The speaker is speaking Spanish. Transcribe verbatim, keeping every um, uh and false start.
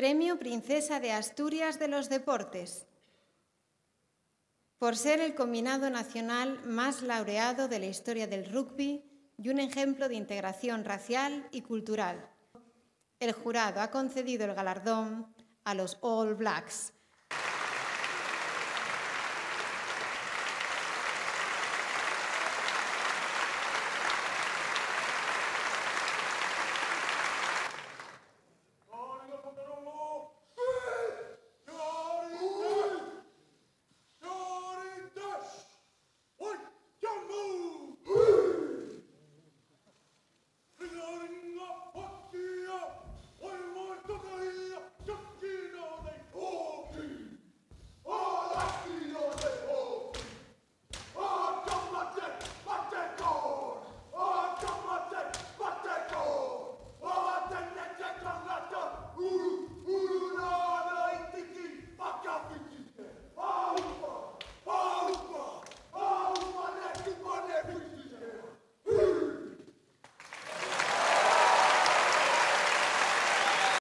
Premio Princesa de Asturias de los Deportes, por ser el combinado nacional más laureado de la historia del rugby y un ejemplo de integración racial y cultural. El jurado ha concedido el galardón a los All Blacks,